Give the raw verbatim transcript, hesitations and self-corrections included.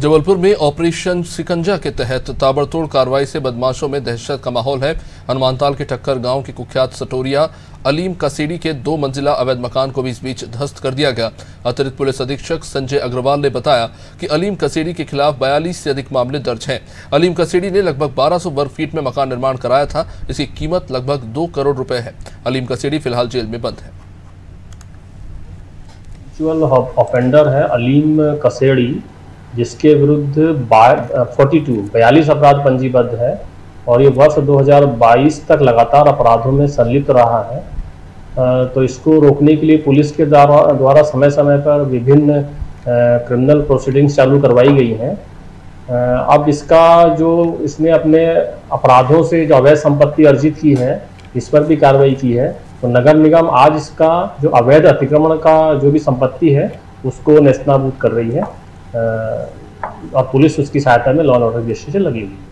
जबलपुर में ऑपरेशन सिकंजा के तहत ताबड़तोड़ कार्रवाई से बदमाशों में दहशत का माहौल है। हनुमानताल के टक्कर गांव के कुख्यात सटोरिया अलीम कसेरी के दो मंजिला अवैध मकान को भी इस बीच ध्वस्त कर दिया गया। अतिरिक्त पुलिस अधीक्षक संजय अग्रवाल ने बताया कि अलीम कसेरी के खिलाफ बयालीस से अधिक मामले दर्ज हैं। अलीम कसेरी ने लगभग बारह सौ वर्ग फीट में मकान निर्माण कराया था। इसकी कीमत लगभग दो करोड़ रुपए है। अलीम कसेरी फिलहाल जेल में बंद है। एक्चुअल ऑफेंडर है अलीम कसेरी, जिसके विरुद्ध बयालीस बयालीस अपराध पंजीबद्ध है और ये वर्ष दो हज़ार बाईस तक लगातार अपराधों में संलिप्त रहा है। तो इसको रोकने के लिए पुलिस के द्वारा समय समय पर विभिन्न क्रिमिनल प्रोसीडिंग्स चालू करवाई गई हैं। अब इसका जो इसने अपने अपराधों से जो अवैध संपत्ति अर्जित की है, इस पर भी कार्रवाई की है। तो नगर निगम आज इसका जो अवैध अतिक्रमण का जो भी संपत्ति है उसको नेस्तनाबूद कर रही है और पुलिस उसकी सहायता में लॉ एंड ऑर्डर की दृष्टि से लगी हुई है।